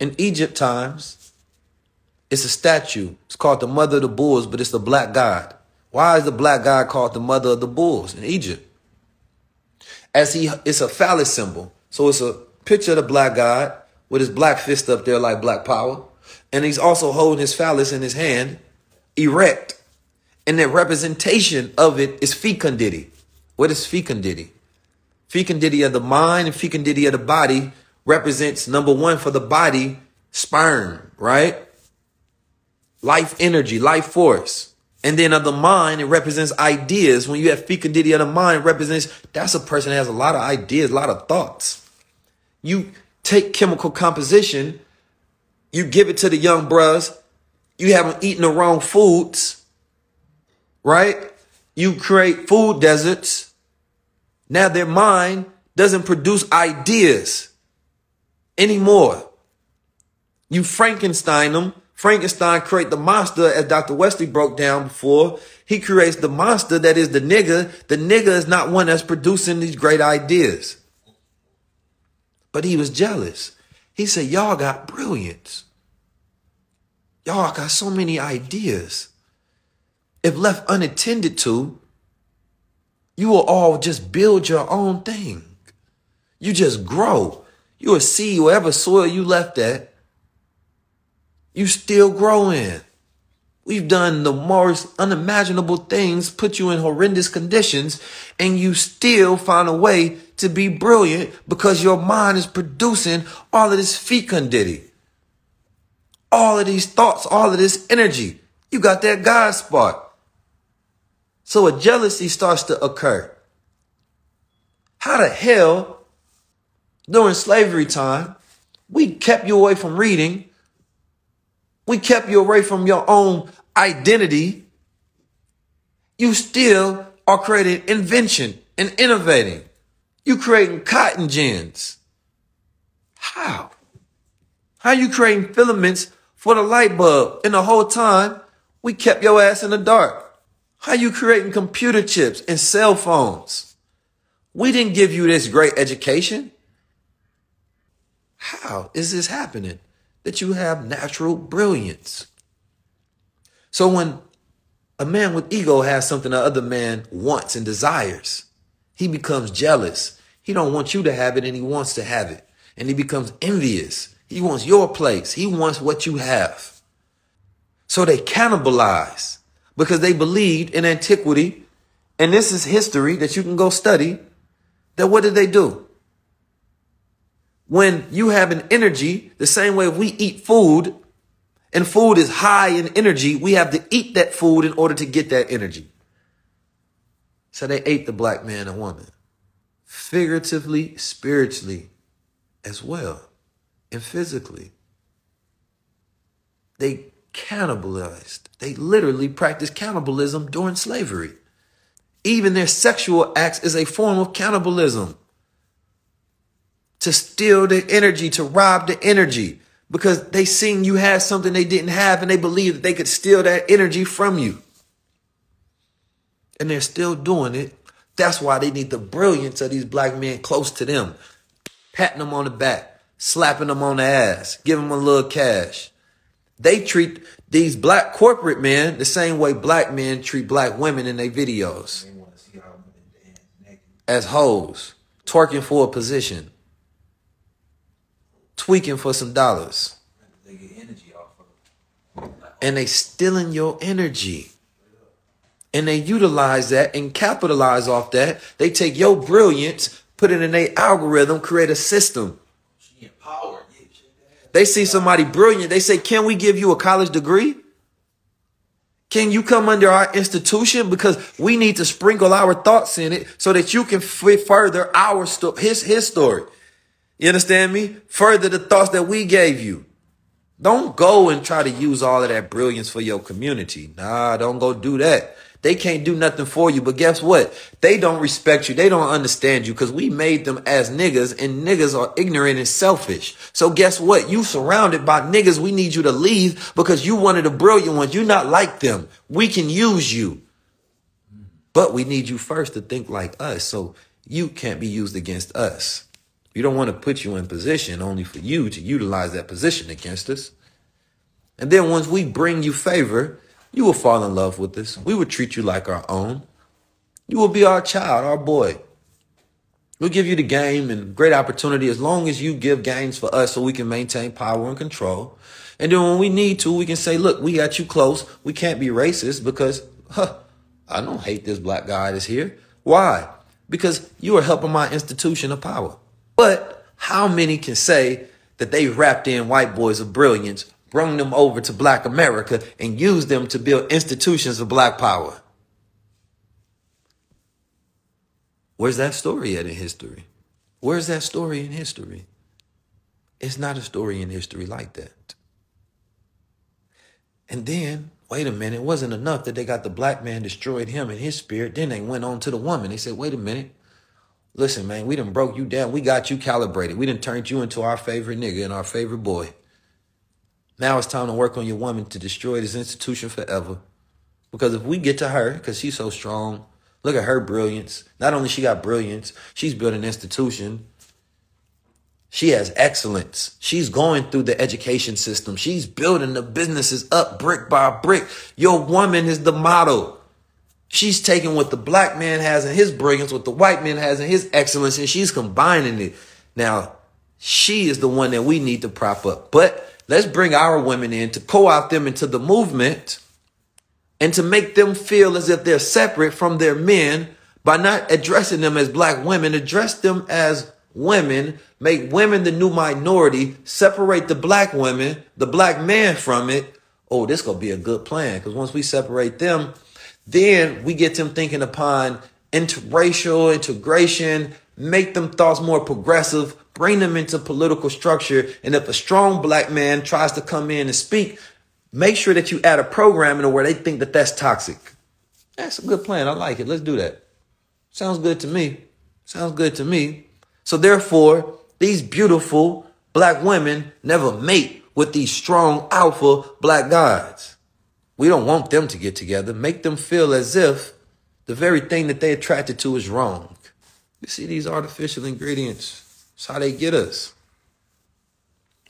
in Egypt times, it's a statue. It's called the mother of the bulls, but it's the black god. Why is the black god called the mother of the bulls in Egypt? It's a phallic symbol. So it's a picture of the black god with his black fist up there like black power. And he's also holding his phallus in his hand, erect. And the representation of it is fecundity. What is fecundity? Fecundity of the mind and fecundity of the body represents, number one, for the body, sperm, right? Life energy, life force. And then of the mind, it represents ideas. When you have fecundity of the mind, it represents that's a person that has a lot of ideas, a lot of thoughts. You take chemical composition, you give it to the young bruhs, you haven't eaten the wrong foods, right? You create food deserts. Now their mind doesn't produce ideas anymore. You Frankenstein them. Frankenstein create the monster, as Dr. Wesley broke down before. He creates the monster that is the nigger. The nigger is not one that's producing these great ideas. But he was jealous. He said, y'all got brilliance. Y'all got so many ideas. If left unattended to, you will all just build your own thing. You just grow. You will see whatever soil you left at, you still grow in. We've done the most unimaginable things, put you in horrendous conditions, and you still find a way to be brilliant because your mind is producing all of this fecundity, all of these thoughts, all of this energy. You got that God spark. So a jealousy starts to occur. How the hell during slavery time, we kept you away from reading. We kept you away from your own identity. You still are creating invention and innovating. You creating cotton gins. How? How you creating filaments for the light bulb? And the whole time, we kept your ass in the dark. How you creating computer chips and cell phones? We didn't give you this great education. How is this happening? That you have natural brilliance. So when a man with ego has something another man wants and desires, he becomes jealous. He don't want you to have it and he wants to have it. And he becomes envious. He wants your place. He wants what you have. So they cannibalize because they believed in antiquity. And this is history that you can go study. That what did they do? When you have an energy, the same way we eat food, and food is high in energy, we have to eat that food in order to get that energy. So they ate the black man and woman, figuratively, spiritually, as well, and physically. They cannibalized. They literally practiced cannibalism during slavery. Even their sexual acts is a form of cannibalism. To steal the energy, to rob the energy, because they seen you had something they didn't have and they believed that they could steal that energy from you. And they're still doing it. That's why they need the brilliance of these black men close to them, patting them on the back, slapping them on the ass, giving them a little cash. They treat these black corporate men the same way black men treat black women in their videos, as hoes, twerking for a position. Tweaking for some dollars. They get energy off of it. And they stealing your energy. And they utilize that and capitalize off that. They take your brilliance, put it in their algorithm, create a system. They see somebody brilliant. They say, can we give you a college degree? Can you come under our institution? Because we need to sprinkle our thoughts in it so that you can further our his story. You understand me? Further the thoughts that we gave you. Don't go and try to use all of that brilliance for your community. Nah, don't go do that. They can't do nothing for you. But guess what? They don't respect you. They don't understand you because we made them as niggas, and niggas are ignorant and selfish. So guess what? You surrounded by niggas. We need you to leave because you one of the brilliant ones. You're not like them. We can use you. But we need you first to think like us so you can't be used against us. We don't want to put you in position only for you to utilize that position against us. And then once we bring you favor, you will fall in love with us. We will treat you like our own. You will be our child, our boy. We'll give you the game and great opportunity as long as you give games for us so we can maintain power and control. And then when we need to, we can say, look, we got you close. We can't be racist because I don't hate this black guy that's here. Why? Because you are helping my institution of power. But how many can say that they wrapped in white boys of brilliance, bring them over to black America and use them to build institutions of black power? Where's that story at in history? Where's that story in history? It's not a story in history like that. And then, wait a minute, it wasn't enough that they got the black man, destroyed him and his spirit. Then they went on to the woman. They said, wait a minute. Listen, man, we done broke you down. We got you calibrated. We done turned you into our favorite nigga and our favorite boy. Now it's time to work on your woman to destroy this institution forever. Because if we get to her, because she's so strong, look at her brilliance. Not only she got brilliance, she's built an institution. She has excellence. She's going through the education system. She's building the businesses up brick by brick. Your woman is the model. She's taking what the black man has in his brilliance, what the white man has in his excellence, and she's combining it. Now, she is the one that we need to prop up. But let's bring our women in to co-opt them into the movement and to make them feel as if they're separate from their men by not addressing them as black women. Address them as women, make women the new minority, separate the black women, the black man from it. Oh, this going to be a good plan because once we separate them, then we get them thinking upon interracial integration, make them thoughts more progressive, bring them into political structure. And if a strong black man tries to come in and speak, make sure that you add a program in where they think that that's toxic. That's a good plan. I like it. Let's do that. Sounds good to me. Sounds good to me. So therefore, these beautiful black women never mate with these strong alpha black guys. We don't want them to get together. Make them feel as if the very thing that they attracted to is wrong. You see these artificial ingredients. It's how they get us.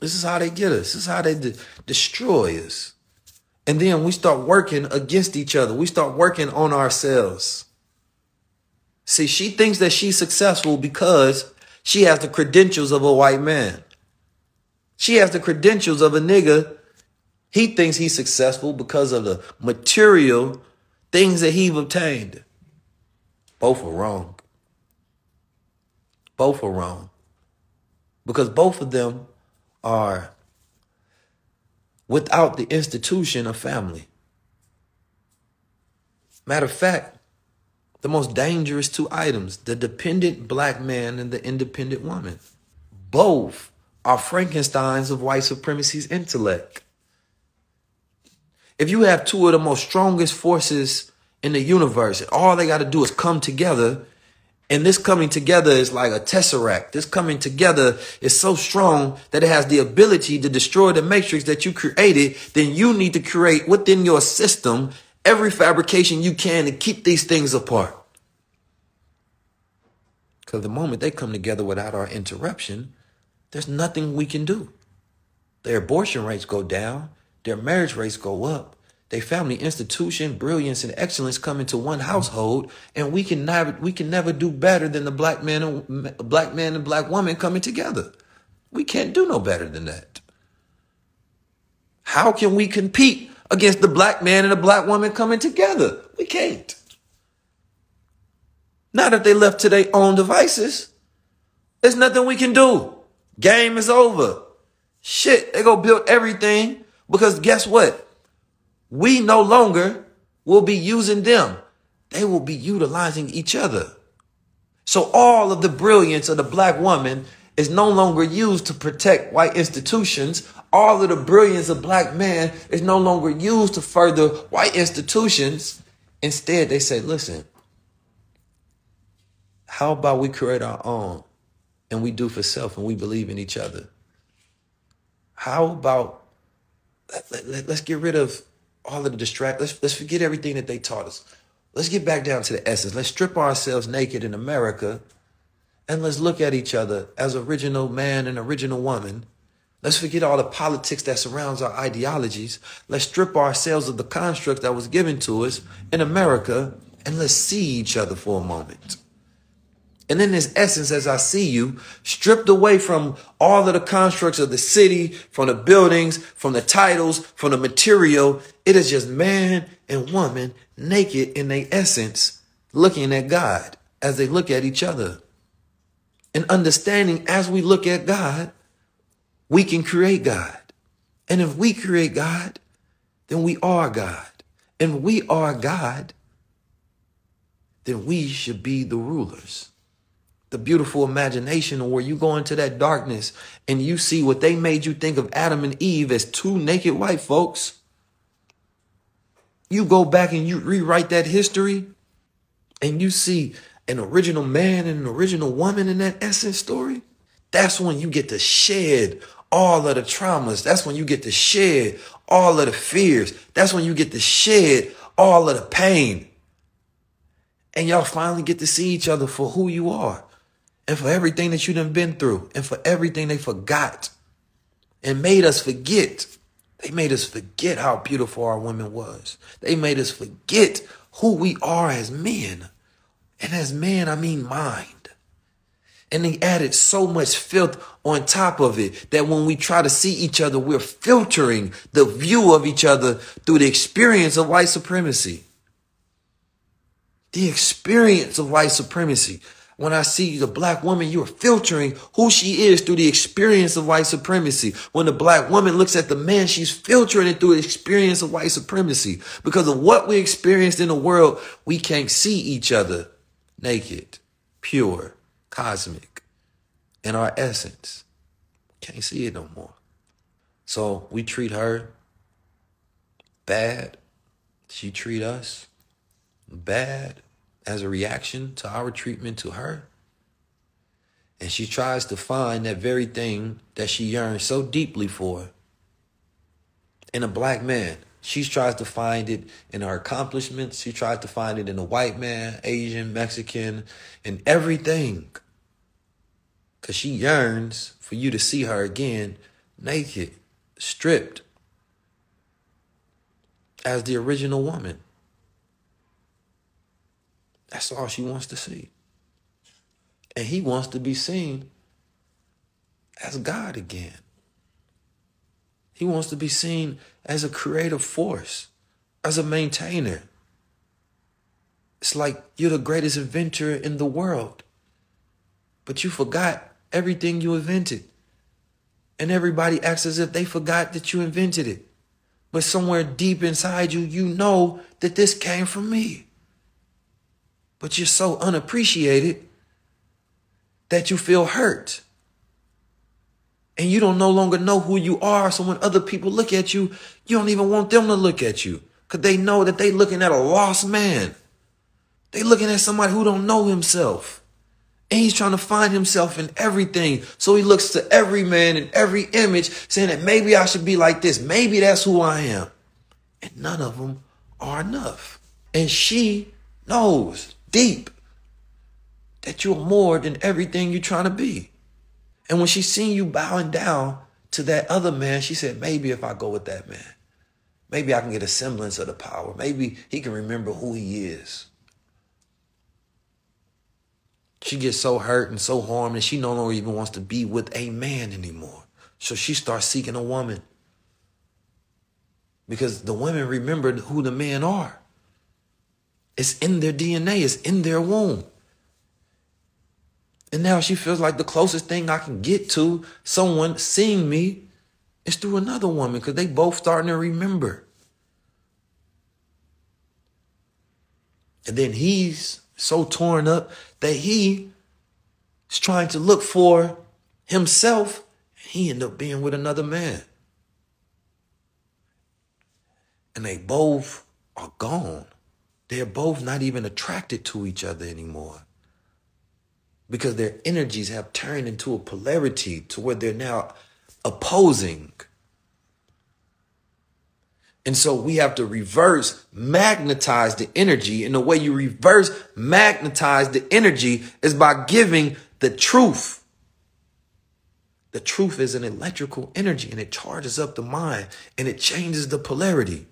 This is how they get us. This is how they destroy us. And then we start working against each other. We start working on ourselves. See, she thinks that she's successful because she has the credentials of a white man. She has the credentials of a nigga. He thinks he's successful because of the material things that he's obtained. Both are wrong. Both are wrong. Because both of them are without the institution of family. Matter of fact, the most dangerous two items, the dependent black man and the independent woman, both are Frankensteins of white supremacy's intellect. If you have two of the most strongest forces in the universe, all they got to do is come together. And this coming together is like a tesseract. This coming together is so strong that it has the ability to destroy the matrix that you created. Then you need to create within your system every fabrication you can to keep these things apart. Because the moment they come together without our interruption, there's nothing we can do. Their abortion rates go down. Their marriage rates go up. Their family institution, brilliance, and excellence come into one household, and we can never do better than the black man and black woman coming together. We can't do no better than that. How can we compete against the black man and the black woman coming together? We can't. Now that they left to their own devices, there's nothing we can do. Game is over. Shit, they go build everything because guess what? We no longer will be using them. They will be utilizing each other. So all of the brilliance of the black woman is no longer used to protect white institutions. All of the brilliance of black man is no longer used to further white institutions. Instead, they say, listen, how about we create our own and we do for self and we believe in each other? How about let's get rid of all of the let's forget everything that they taught us. Let's get back down to the essence. Let's strip ourselves naked in America and let's look at each other as original man and original woman. Let's forget all the politics that surrounds our ideologies. Let's strip ourselves of the construct that was given to us in America, and let's see each other for a moment. And in this essence, as I see you, stripped away from all of the constructs of the city, from the buildings, from the titles, from the material, it is just man and woman naked in their essence, looking at God as they look at each other. And understanding as we look at God, we can create God. And if we create God, then we are God. And if we are God, then we should be the rulers. The beautiful imagination where you go into that darkness and you see what they made you think of Adam and Eve as two naked white folks. You go back and you rewrite that history and you see an original man and an original woman in that essence story. That's when you get to shed all of the traumas. That's when you get to shed all of the fears. That's when you get to shed all of the pain. And y'all finally get to see each other for who you are and for everything that you done been through and for everything they forgot and made us forget. They made us forget how beautiful our women was. They made us forget who we are as men. And as man, I mean mind. And they added so much filth on top of it that when we try to see each other, we're filtering the view of each other through the experience of white supremacy. The experience of white supremacy. When I see the black woman, you're filtering who she is through the experience of white supremacy. When the black woman looks at the man, she's filtering it through the experience of white supremacy. Because of what we experienced in the world, we can't see each other naked, pure, cosmic, in our essence. Can't see it no more. So we treat her bad. She treat us bad as a reaction to our treatment to her. And she tries to find that very thing that she yearns so deeply for in a black man. She tries to find it in her accomplishments. She tries to find it in a white man, Asian, Mexican, and everything. Because she yearns for you to see her again, naked, stripped, as the original woman. That's all she wants to see. And he wants to be seen as God again. He wants to be seen as a creative force, as a maintainer. It's like you're the greatest inventor in the world, but you forgot everything you invented. And everybody acts as if they forgot that you invented it. But somewhere deep inside you, you know that this came from me. But you're so unappreciated that you feel hurt. And you don't no longer know who you are. So when other people look at you, you don't even want them to look at you because they know that they're looking at a lost man. They're looking at somebody who don't know himself. And he's trying to find himself in everything. So he looks to every man and every image saying that maybe I should be like this. Maybe that's who I am. And none of them are enough. And she knows deep that you're more than everything you're trying to be. And when she seen you bowing down to that other man, she said, maybe if I go with that man, maybe I can get a semblance of the power. Maybe he can remember who he is. She gets so hurt and so harmed that she no longer even wants to be with a man anymore. So she starts seeking a woman because the women remembered who the men are. It's in their DNA. It's in their womb. And now she feels like the closest thing I can get to someone seeing me is through another woman because they both starting to remember. And then he's so torn up that he is trying to look for himself. And he ended up being with another man. And they both are gone. They're both not even attracted to each other anymore. Because their energies have turned into a polarity to where they're now opposing. And so we have to reverse magnetize the energy. And the way you reverse magnetize the energy is by giving the truth. The truth is an electrical energy, and it charges up the mind and it changes the polarity.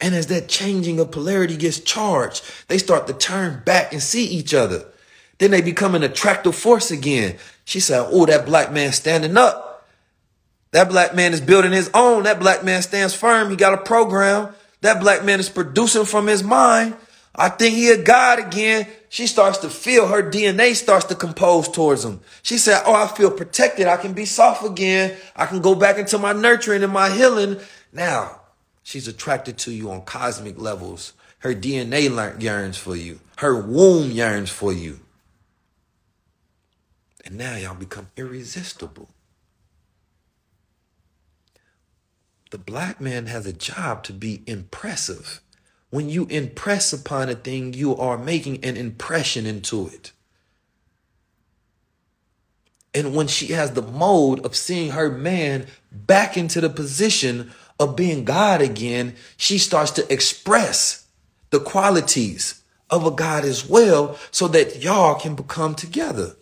And as that changing of polarity gets charged, they start to turn back and see each other. Then they become an attractive force again. She said, oh, that black man standing up. That black man is building his own. That black man stands firm. He got a program. That black man is producing from his mind. I think he a god again. She starts to feel her DNA starts to compose towards him. She said, oh, I feel protected. I can be soft again. I can go back into my nurturing and my healing. Now, she's attracted to you on cosmic levels. Her DNA yearns for you. Her womb yearns for you. And now y'all become irresistible. The black man has a job to be impressive. When you impress upon a thing, you are making an impression into it. And when she has the mode of seeing her man back into the position of being God again, she starts to express the qualities of a God as well, so that y'all can become together.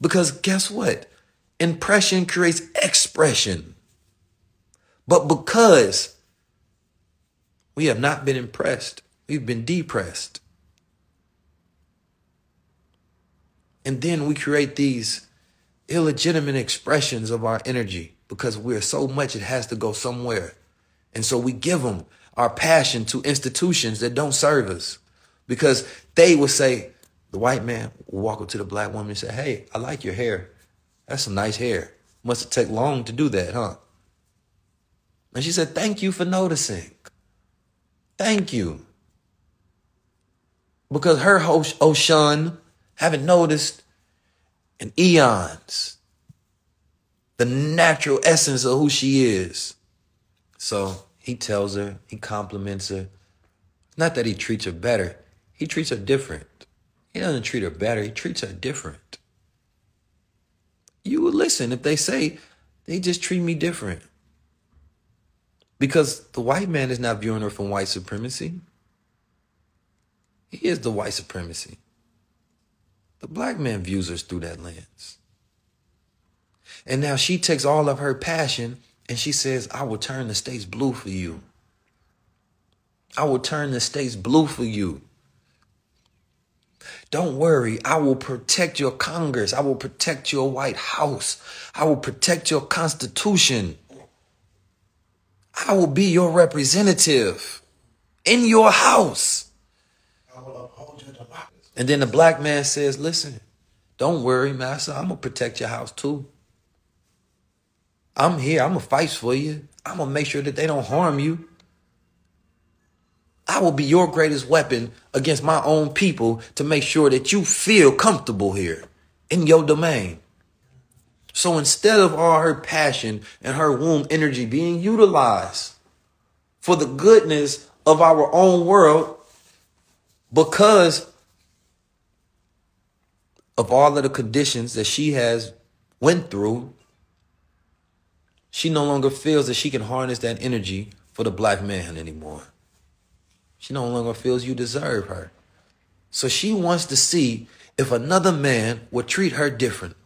Because guess what? Impression creates expression. But because we have not been impressed, we've been depressed. And then we create these illegitimate expressions of our energy because we're so much, it has to go somewhere. And so we give them our passion to institutions that don't serve us, because they will say, the white man will walk up to the black woman and say, hey, I like your hair. That's some nice hair. Must have taken long to do that, huh? And she said, thank you for noticing. Thank you. Because her ocean haven't noticed in eons the natural essence of who she is. So he tells her, he compliments her. Not that he treats her better. He treats her different. He doesn't treat her better. He treats her different. You would listen if they say, they just treat me different. Because the white man is not viewing her from white supremacy. He is the white supremacy. The black man views us through that lens. And now she takes all of her passion and she says, I will turn the states blue for you. I will turn the states blue for you. Don't worry, I will protect your Congress. I will protect your White House. I will protect your Constitution. I will be your representative in your house. I will uphold your democracy. And then the black man says, listen, don't worry, Master. I'm going to protect your house too. I'm here. I'm going to fight for you. I'm going to make sure that they don't harm you. I will be your greatest weapon against my own people to make sure that you feel comfortable here in your domain. So instead of all her passion and her womb energy being utilized for the goodness of our own world, because of all of the conditions that she has went through, she no longer feels that she can harness that energy for the black man anymore. She no longer feels you deserve her. So she wants to see if another man would treat her different.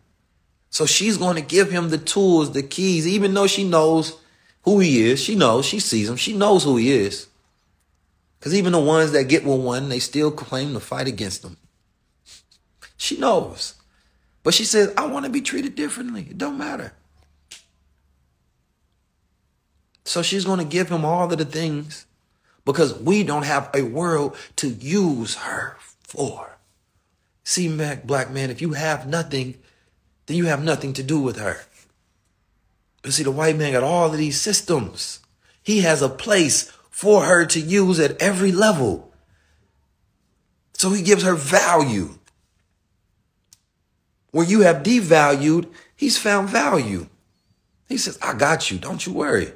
So she's going to give him the tools, the keys, even though she knows who he is. She knows, she sees him. She knows who he is. Because even the ones that get with one, they still claim to fight against them. She knows. But she says, I want to be treated differently. It don't matter. So she's going to give him all of the things, because we don't have a world to use her for. See, black man, if you have nothing, then you have nothing to do with her. But see, the white man got all of these systems. He has a place for her to use at every level. So he gives her value. Where you have devalued, he's found value. He says, I got you. Don't you worry.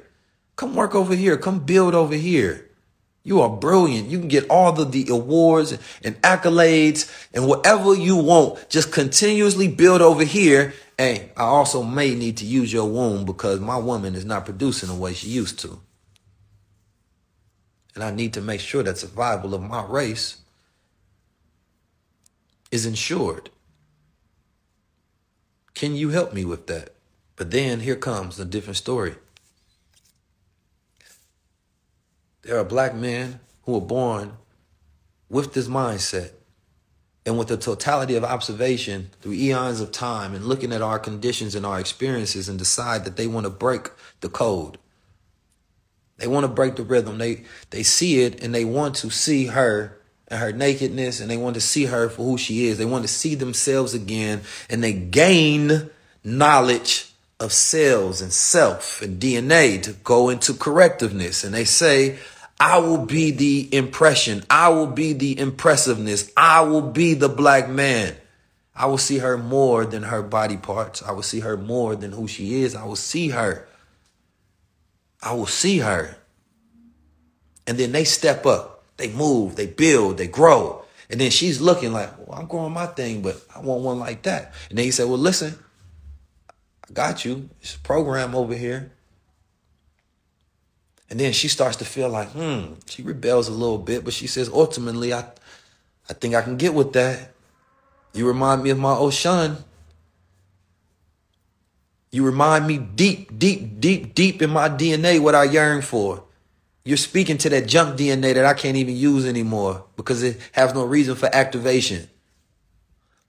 Come work over here. Come build over here. You are brilliant. You can get all of the awards and accolades and whatever you want. Just continuously build over here. And I also may need to use your womb because my woman is not producing the way she used to. And I need to make sure that survival of my race is insured. Can you help me with that? But then here comes a different story. There are black men who are born with this mindset and with the totality of observation through eons of time and looking at our conditions and our experiences and decide that they want to break the code. They want to break the rhythm. They see it and they want to see her and her nakedness, and they want to see her for who she is. They want to see themselves again, and they gain knowledge of cells and self and DNA to go into correctiveness. And they say, I will be the impression. I will be the impressiveness. I will be the black man. I will see her more than her body parts. I will see her more than who she is. I will see her. I will see her. And then they step up. They move. They build. They grow. And then she's looking like, well, I'm growing my thing, but I want one like that. And then you say, well, listen, I got you. It's a program over here. And then she starts to feel like, she rebels a little bit, but she says, ultimately, I think I can get with that. You remind me of my Oshun. You remind me deep, deep, deep, deep in my DNA what I yearn for. You're speaking to that junk DNA that I can't even use anymore because it has no reason for activation.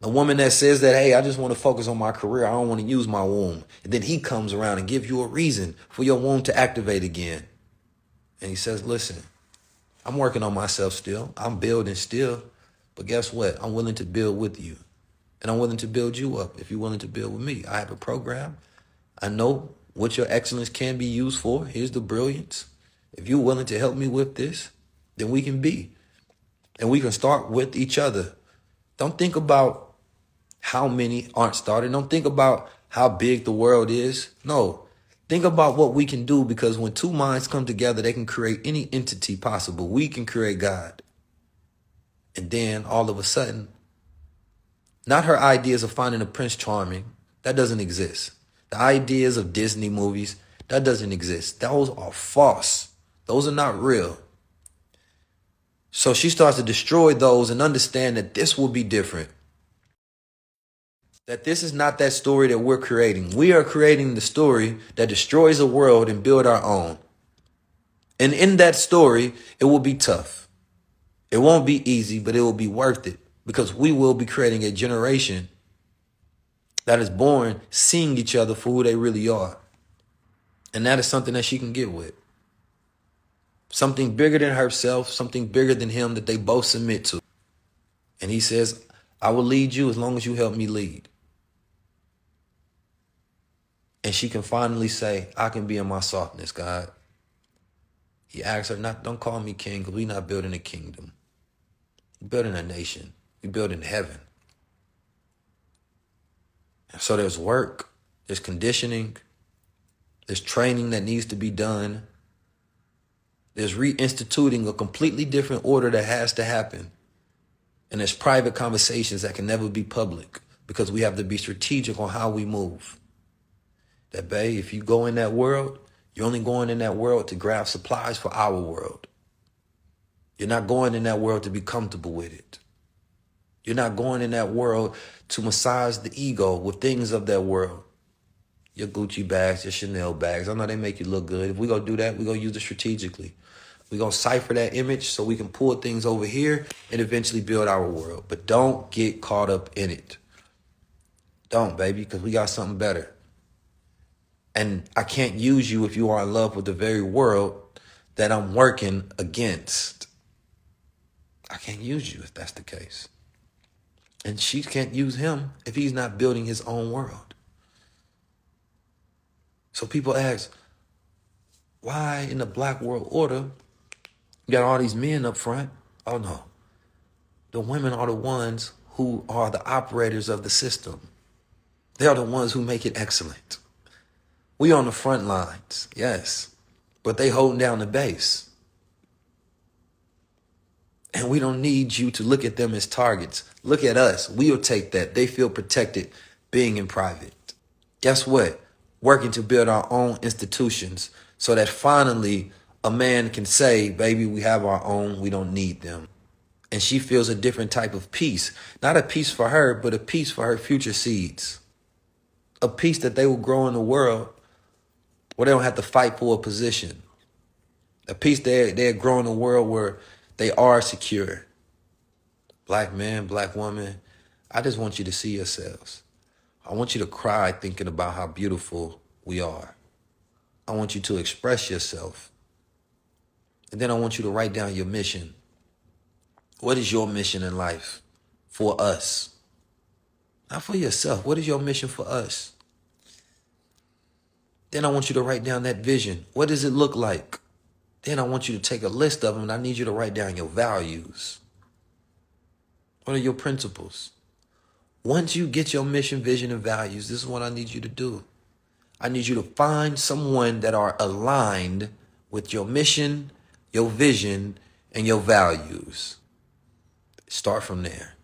A woman that says that, hey, I just want to focus on my career. I don't want to use my womb. And then he comes around and gives you a reason for your womb to activate again. And he says, listen, I'm working on myself still. I'm building still. But guess what? I'm willing to build with you. And I'm willing to build you up if you're willing to build with me. I have a program. I know what your excellence can be used for. Here's the brilliance. If you're willing to help me with this, then we can be. And we can start with each other. Don't think about how many aren't started. Don't think about how big the world is. No. Think about what we can do, because when two minds come together, they can create any entity possible. We can create God. And then all of a sudden, not her ideas of finding a Prince Charming. That doesn't exist. The ideas of Disney movies, that doesn't exist. Those are false. Those are not real. So she starts to destroy those and understand that this will be different. That this is not that story that we're creating. We are creating the story that destroys the world and build our own. And in that story, it will be tough. It won't be easy, but it will be worth it, because we will be creating a generation that is born seeing each other for who they really are. And that is something that she can get with. Something bigger than herself, something bigger than him, that they both submit to. And he says, I will lead you as long as you help me lead. And she can finally say, I can be in my softness, God. He asks her, don't call me king, because we're not building a kingdom. We're building a nation. We're building heaven. And so there's work, there's conditioning, there's training that needs to be done. There's reinstituting a completely different order that has to happen. And there's private conversations that can never be public, because we have to be strategic on how we move. That, babe, if you go in that world, you're only going in that world to grab supplies for our world. You're not going in that world to be comfortable with it. You're not going in that world to massage the ego with things of that world. Your Gucci bags, your Chanel bags. I know they make you look good. If we're going to do that, we're going to use it strategically. We're going to cipher that image so we can pull things over here and eventually build our world. But don't get caught up in it. Don't, baby, because we got something better. And I can't use you if you are in love with the very world that I'm working against. I can't use you if that's the case. And she can't use him if he's not building his own world. So people ask, why in the black world order you got all these men up front? Oh, no. The women are the ones who are the operators of the system. They are the ones who make it excellent. We on the front lines, yes, but they holding down the base. And we don't need you to look at them as targets. Look at us. We'll take that. They feel protected being in private. Guess what? Working to build our own institutions so that finally, a man can say, baby, we have our own. We don't need them. and she feels a different type of peace. Not a peace for her, but a peace for her future seeds. A peace that they will grow in the world where they don't have to fight for a position. A peace they'll grow in a world where they are secure. Black man, black woman, I just want you to see yourselves. I want you to cry thinking about how beautiful we are. I want you to express yourself. And then I want you to write down your mission. What is your mission in life for us? Not for yourself. What is your mission for us? Then I want you to write down that vision. What does it look like? Then I want you to take a list of them, and I need you to write down your values. What are your principles? Once you get your mission, vision, and values, this is what I need you to do. I need you to find someone that are aligned with your mission, your vision, and your values. Start from there.